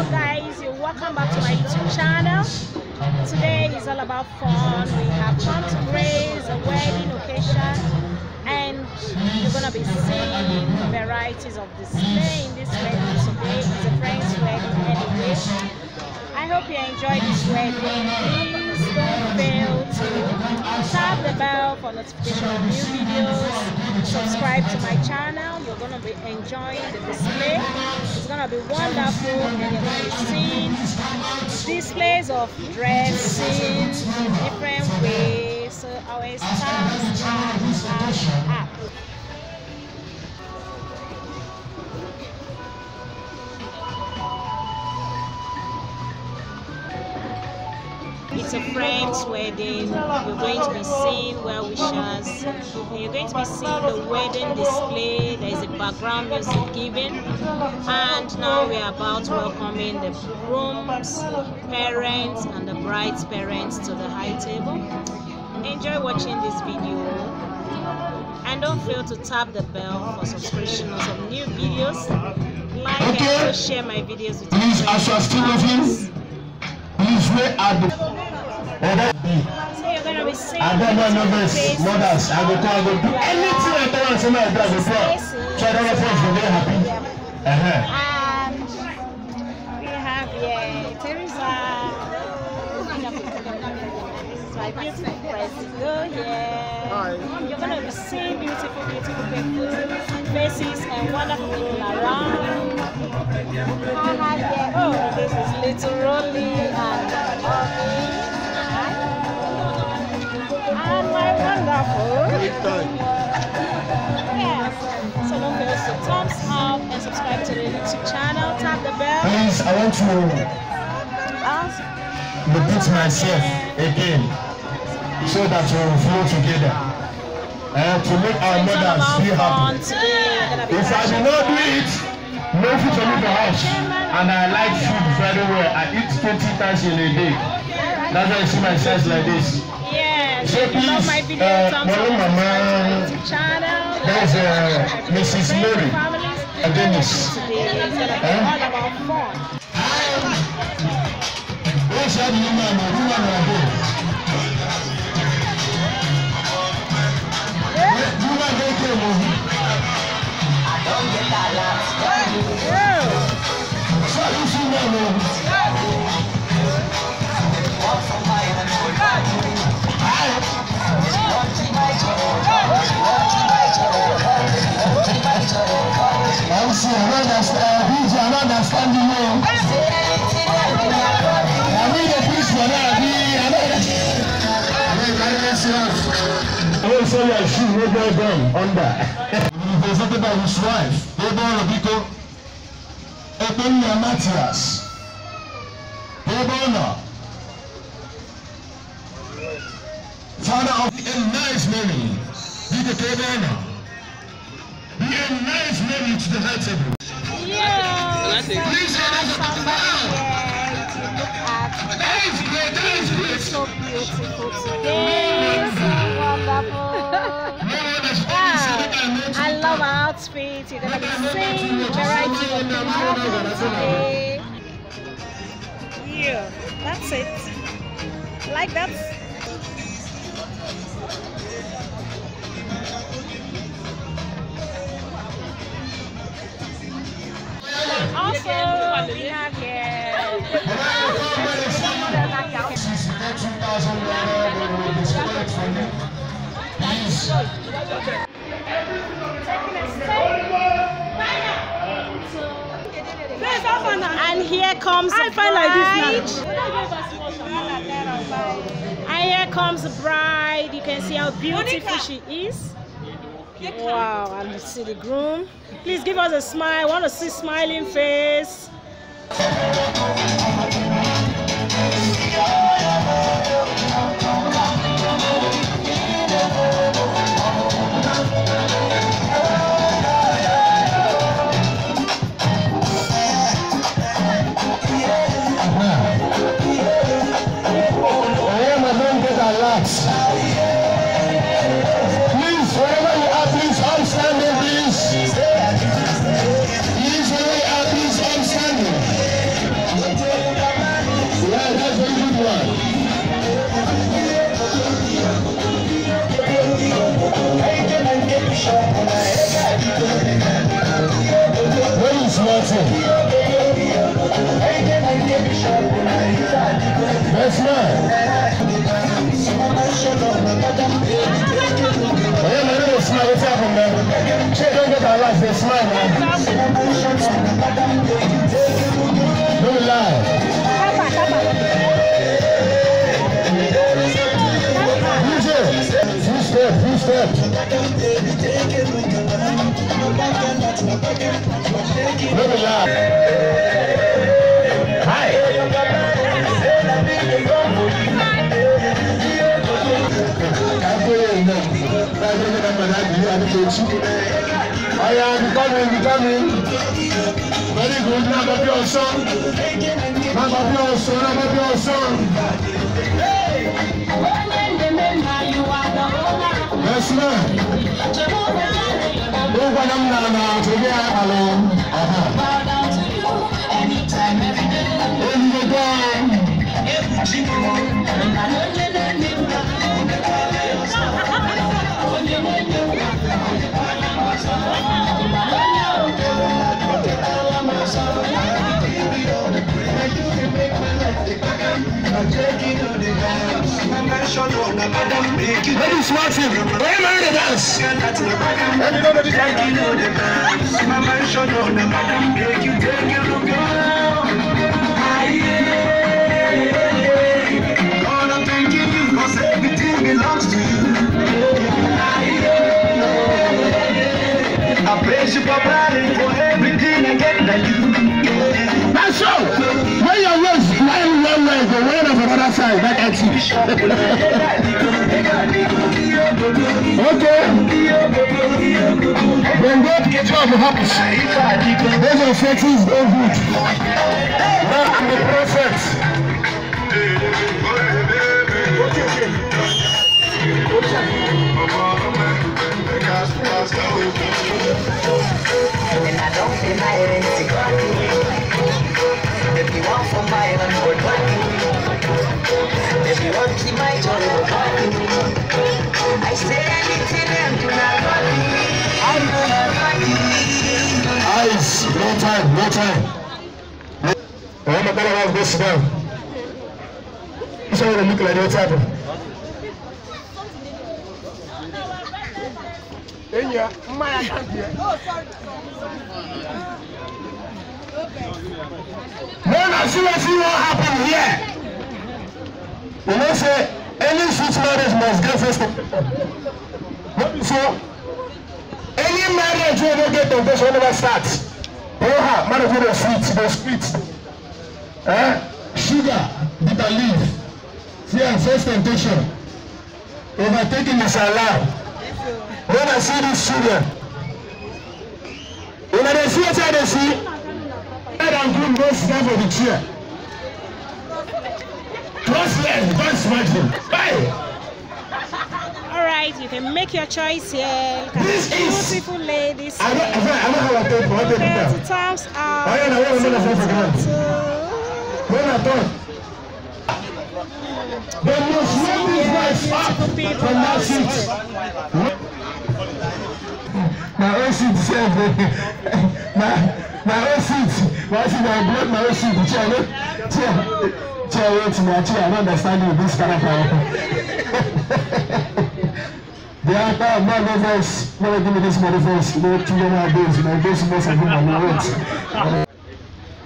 Hello guys, you're welcome back to my YouTube channel. Today is all about fun. We have fun to grace a wedding occasion, and you're gonna be seeing varieties of display in this wedding today. It's a friend's wedding anyway. I hope you enjoyed this wedding. Please don't fail to tap the bell for notification of new videos. Subscribe to my channel. You're going to be enjoying the display. It's going to be wonderful, and you're going to be seeing displays of dressing in different ways. So our stars are up. It's a friend's wedding. We're going to be seeing well wishers. You're going to be seeing the wedding display. There's a background music given. And now we are about welcoming the groom's parents and the bride's parents to the high table. Enjoy watching this video. And don't fail to tap the bell for subscription of some new videos. Like and also share my videos with your friends. So you're going to be saying I don't know this, mothers. I go do anything I don't want to my dad before. So I don't know if I'm very happy. Yeah. We have here Teresa. It's my beautiful friends. Go here. You're going to be seeing beautiful, beautiful people, faces and wonderful people around. Oh, this is Little Rolly and Mommy. And my wonderful. Yeah. So don't forget to thumbs up and subscribe to the YouTube channel. Tap the bell. Please, I want to repeat myself again so that we will flow together. And to make our mothers feel happy. If I do not do it, no food to leave the house, and I like food very well. I eat 20 times in a day. That's why I see my size like this. Yes. So please, my mama, there's Mrs. Mary and Dennis. I don't understand you. Father of a nice Mary, be a nice Mary to the high table. Please rise up to the ground. That is great. It's so beautiful today. So wonderful. I love our outfit. You're going to be seeing variety of people today. Yeah, that's it. Like that. Also, we have here. And here comes the bride. And here comes the bride. You can see how beautiful she is. Wow, and you see the groom. Please give us a smile. I want to see a smiling face. Please, wherever you are, please, I'm standing. Easily, I'm standing. Chegando para lá essa semana. Vamos lá. Vamos lá. I am coming. Very good, number of your son. Yes, ma'am. No one now to get alone. Bow down to you anytime, every day. Ladies watching, the dance. I'm thanking you because everything belongs to you. I praise you for everything I get that you. That's so. The word of another side, that actually. Okay. When God gets out of happiness, those are sexes don't good. Now I'm the prophet. And I don't feel my identity. If you want for my own, if you want to see my joy, I say anything and do not worry. I know you're working. Eyes, no time, no time. I'm not gonna have this now. It's all gonna look like what's happening. No, seriously, what happened here? You know, say, any sweet marriage must get first confession. So, any marriage will not get confession never starts. Oh, marriage will be sweet, those sweet. Eh? Sugar, bitter leaf. Fear, first temptation. Overtaking is allowed. When I see these children, when I see what I see, I'm going to go stand for the chair. All right, you can make your choice here. This is beautiful ladies. I don't have a times out. I don't know. I don't understand you this kind of the other my voice, never give me this my voice, no children are those, my voice must have been my words.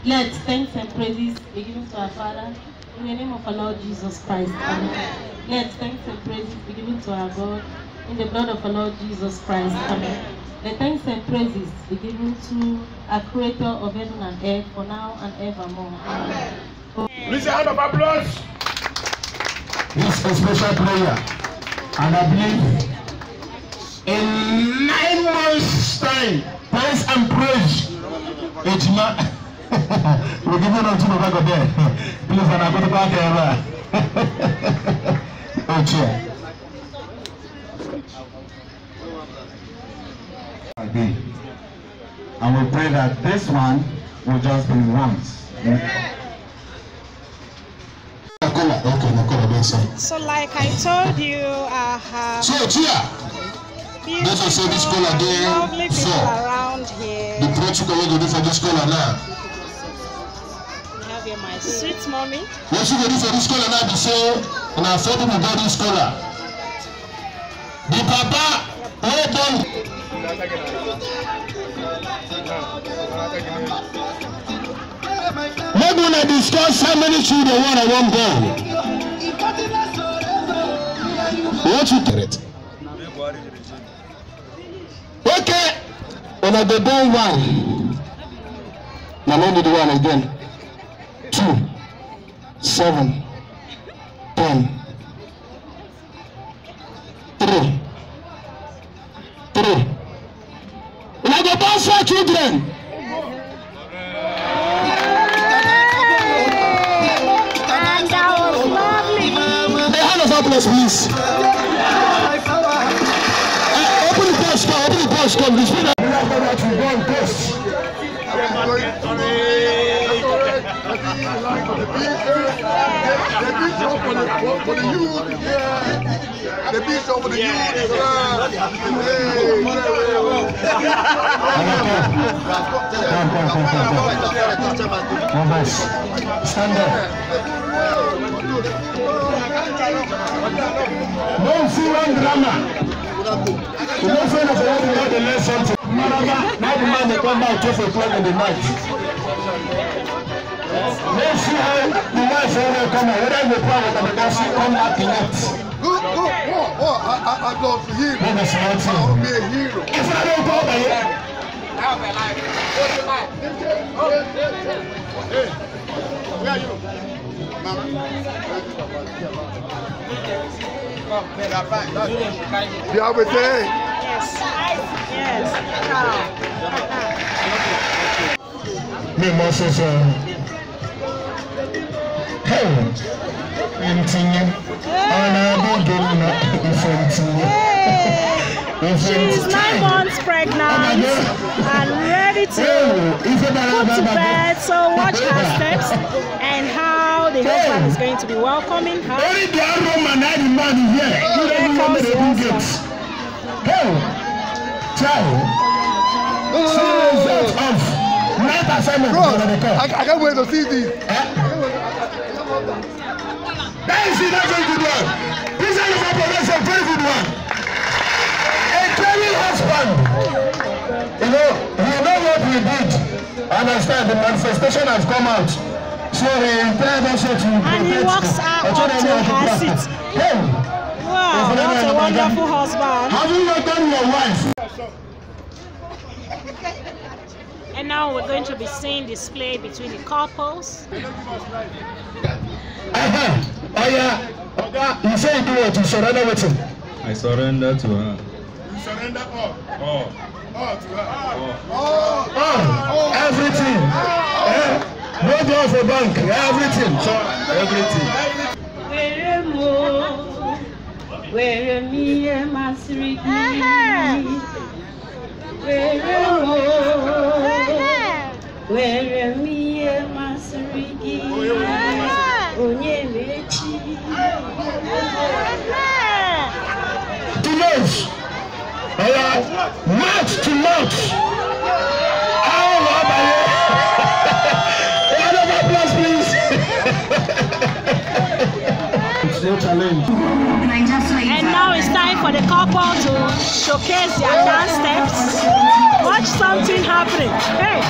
Let's thanks and praises be given to our Father in the name of our Lord Jesus Christ. Amen. Let's thanks and praises be given to our God in the blood of our Lord Jesus Christ. Amen. The thanks and praises be given to our Creator of heaven and earth for now and evermore. Amen. Please, a hand of applause. This is a special prayer, and I believe in 9 months' time, praise and praise. It's not. We're giving on to the back of there. Please, and I go to back there. Oh, chair. And we pray that this one will just be once. So like I told you, I have beautiful, lovely people around here. We have here my sweet mommy. What you go do for this scholar now? Be so, and I thought we got this scholar. The papa, oh boy. Not going to discuss how many children want and won't go. What you get it? Okay. On a good one. Now let me do one again. 2, 7, 10, 3, 3. Now the boss are children. Please. Open the post, open the post, come this way. Stand up. Don't see one drama. You don't feel like you have to learn something. Now the man they come back 12 o'clock in the night. Don't see how the wife will come out. Whether you plan with them, she come back in it. I love him. I will be a hero. If I don't go by him, I'll be alive. Where are you? You have a day? Yes. Me Moses, she's 9 months pregnant and ready to put to bed, so watch her steps and her. The husband is going to be welcoming her. Only the Roman man is here. Here comes the husband. Hey, ciao. Series of 9 assignments. I can't wait to see this. That is a very good one. This is a very good one. A caring husband. You know, we know what we did. Understand, the manifestation has come out. So and he walks out up to her seat. Wow, what a wonderful husband. Have you not done your wife? And now we're going to be seeing this play between the couples. You say you do what? You surrender with him? I surrender to her. You surrender all? All to her? All. Everything. No go for bank, everything. So everything. Where me and my street. Where me and my street. Mouth to mouth. And now it's time for the couple to showcase their dance steps. Watch something happening. Hey!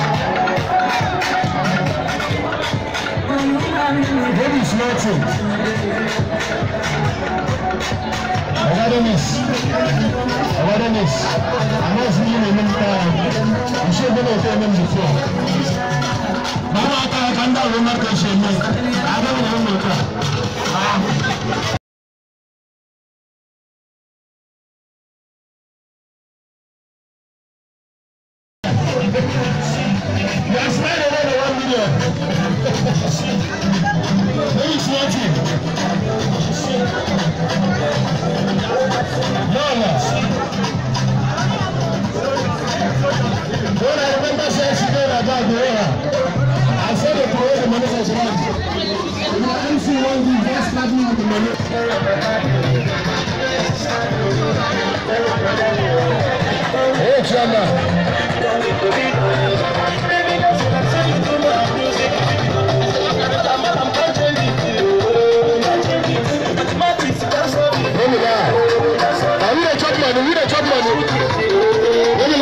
What is nothing? I got a miss. I'm not seeing a minute time. You should have been a woman before. I'm going to talk money.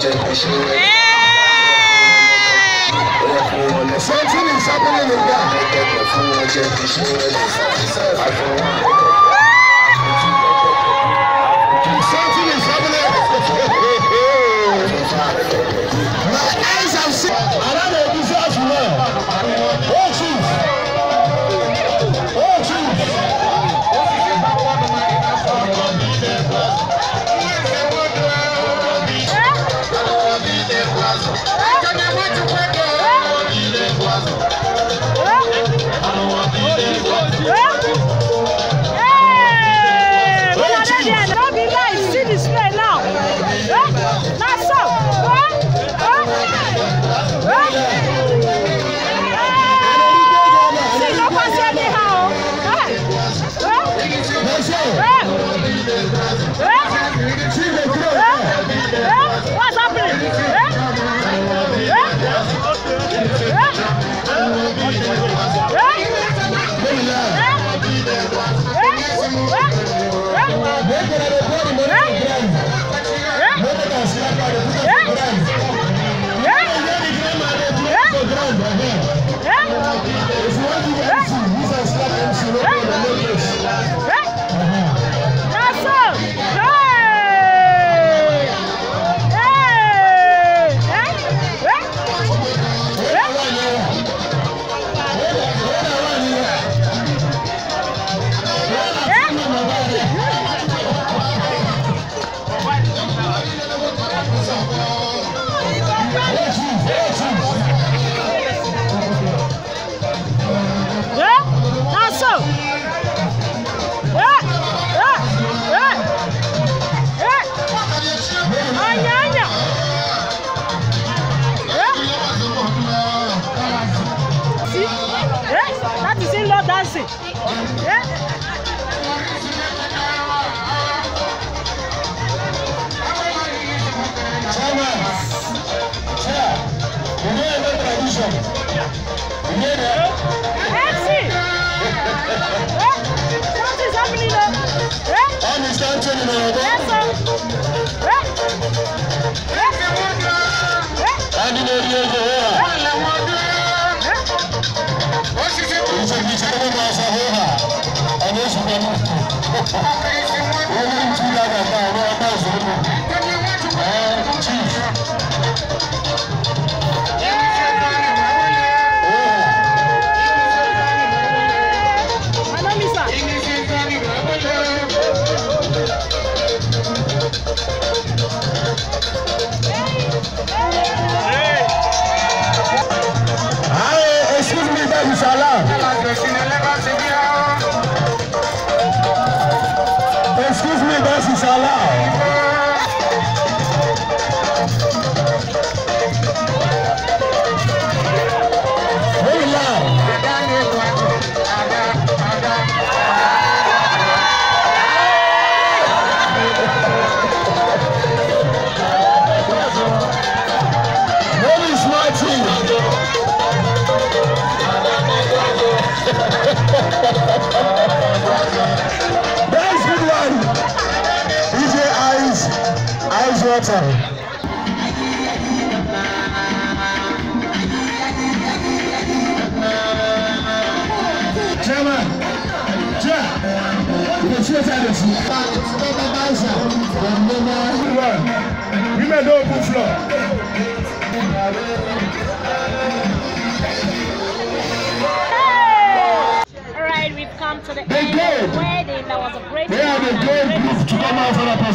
just be sure. Something is happening in God. The fool just be sure. Something is happening. My eyes have seen. I don't know this as well. Oh, truth. Oh, truth.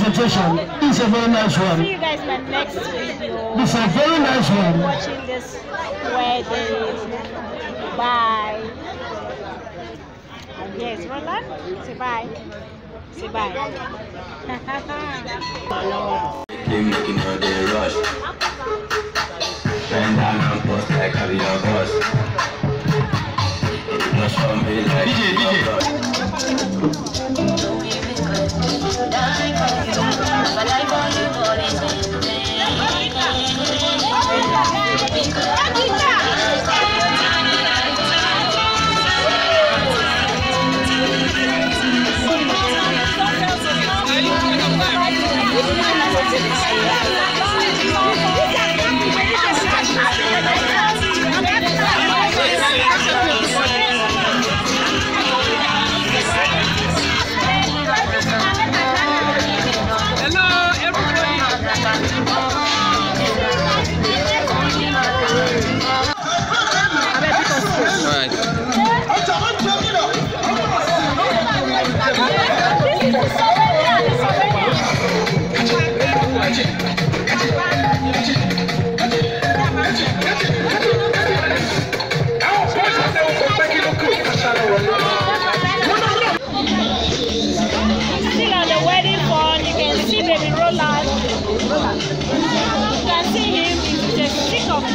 It's a very nice one. See you guys in the next video. It's a very nice one. Watching this wedding. Bye. Yes, Roland. Say bye. Say bye. They're making all the rush. Bend down and post like a real boss. Rush for me like a real boss. I'm Roland. You can see him in the thick of it.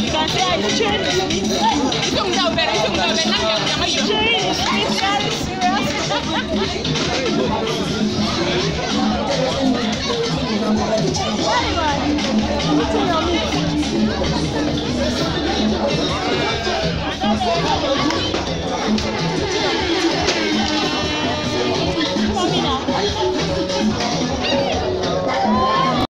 You can see I changed it. It's very serious. Why, man?